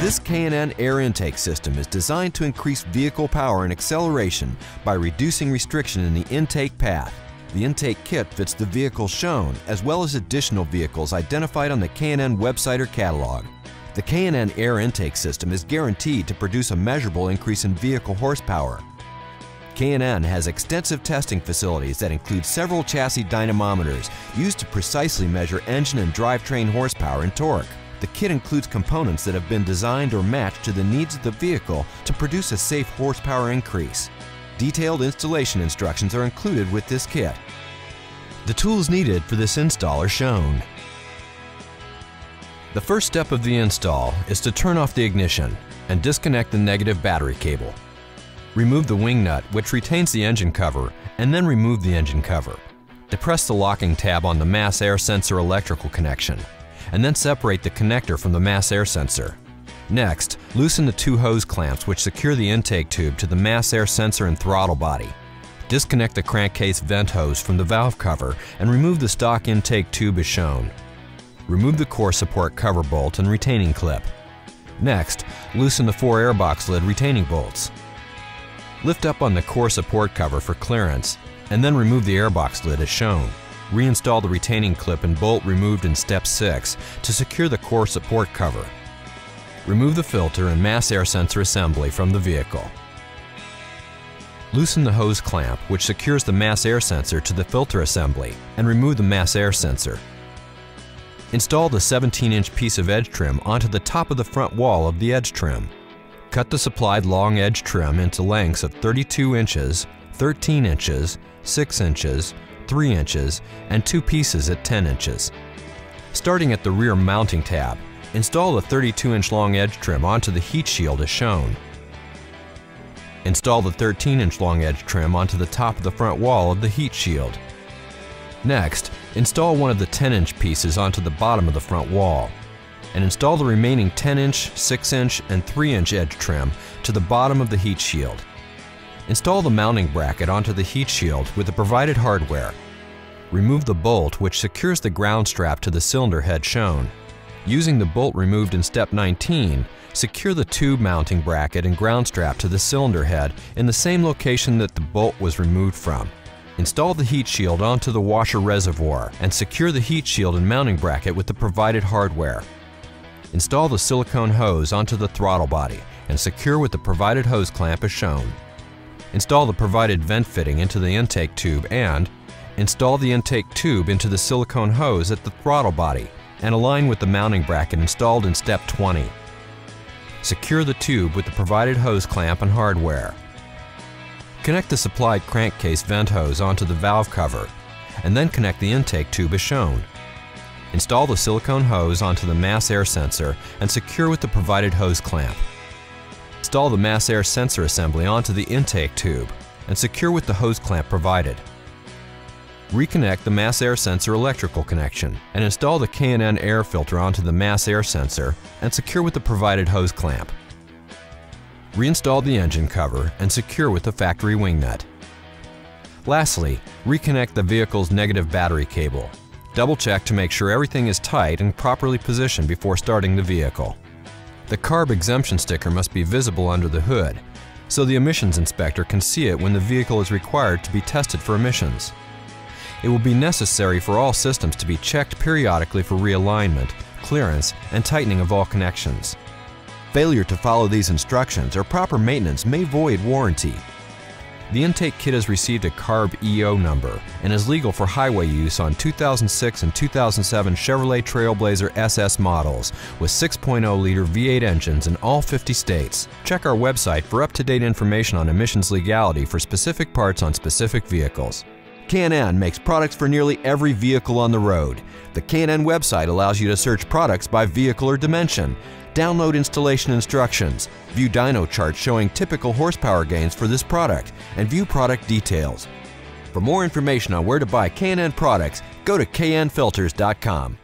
This K&N air intake system is designed to increase vehicle power and acceleration by reducing restriction in the intake path. The intake kit fits the vehicle shown, as well as additional vehicles identified on the K&N website or catalog. The K&N air intake system is guaranteed to produce a measurable increase in vehicle horsepower. K&N has extensive testing facilities that include several chassis dynamometers used to precisely measure engine and drivetrain horsepower and torque. The kit includes components that have been designed or matched to the needs of the vehicle to produce a safe horsepower increase. Detailed installation instructions are included with this kit. The tools needed for this install are shown. The first step of the install is to turn off the ignition and disconnect the negative battery cable. Remove the wing nut, which retains the engine cover, and then remove the engine cover. Depress the locking tab on the mass air sensor electrical connection, and then separate the connector from the mass air sensor. Next, loosen the two hose clamps which secure the intake tube to the mass air sensor and throttle body. Disconnect the crankcase vent hose from the valve cover and remove the stock intake tube as shown. Remove the core support cover bolt and retaining clip. Next, loosen the four airbox lid retaining bolts. Lift up on the core support cover for clearance and then remove the airbox lid as shown. Reinstall the retaining clip and bolt removed in step 6 to secure the core support cover. Remove the filter and mass air sensor assembly from the vehicle. Loosen the hose clamp, which secures the mass air sensor to the filter assembly, and remove the mass air sensor. Install the 17-inch piece of edge trim onto the top of the front wall of the edge trim. Cut the supplied long edge trim into lengths of 32 inches, 13 inches, 6 inches, 3 inches, and 2 pieces at 10 inches. Starting at the rear mounting tab, install the 32-inch long edge trim onto the heat shield as shown. Install the 13-inch long edge trim onto the top of the front wall of the heat shield. Next, install one of the 10-inch pieces onto the bottom of the front wall, and install the remaining 10-inch, 6-inch, and 3-inch edge trim to the bottom of the heat shield. Install the mounting bracket onto the heat shield with the provided hardware. Remove the bolt which secures the ground strap to the cylinder head shown. Using the bolt removed in step 19, secure the tube mounting bracket and ground strap to the cylinder head in the same location that the bolt was removed from. Install the heat shield onto the washer reservoir and secure the heat shield and mounting bracket with the provided hardware. Install the silicone hose onto the throttle body and secure with the provided hose clamp as shown. Install the provided vent fitting into the intake tube and install the intake tube into the silicone hose at the throttle body and align with the mounting bracket installed in step 20. Secure the tube with the provided hose clamp and hardware. Connect the supplied crankcase vent hose onto the valve cover and then connect the intake tube as shown. Install the silicone hose onto the mass air sensor and secure with the provided hose clamp. Install the mass air sensor assembly onto the intake tube and secure with the hose clamp provided. Reconnect the mass air sensor electrical connection and install the K&N air filter onto the mass air sensor and secure with the provided hose clamp. Reinstall the engine cover and secure with the factory wing nut. Lastly, reconnect the vehicle's negative battery cable. Double-check to make sure everything is tight and properly positioned before starting the vehicle. The CARB exemption sticker must be visible under the hood, so the emissions inspector can see it when the vehicle is required to be tested for emissions. It will be necessary for all systems to be checked periodically for realignment, clearance, and tightening of all connections. Failure to follow these instructions or proper maintenance may void warranty. The intake kit has received a CARB EO number and is legal for highway use on 2006 and 2007 Chevrolet Trailblazer SS models with 6.0-liter V8 engines in all 50 states. Check our website for up-to-date information on emissions legality for specific parts on specific vehicles. K&N makes products for nearly every vehicle on the road. The K&N website allows you to search products by vehicle or dimension, download installation instructions, view dyno charts showing typical horsepower gains for this product, and view product details. For more information on where to buy K&N products, go to knfilters.com.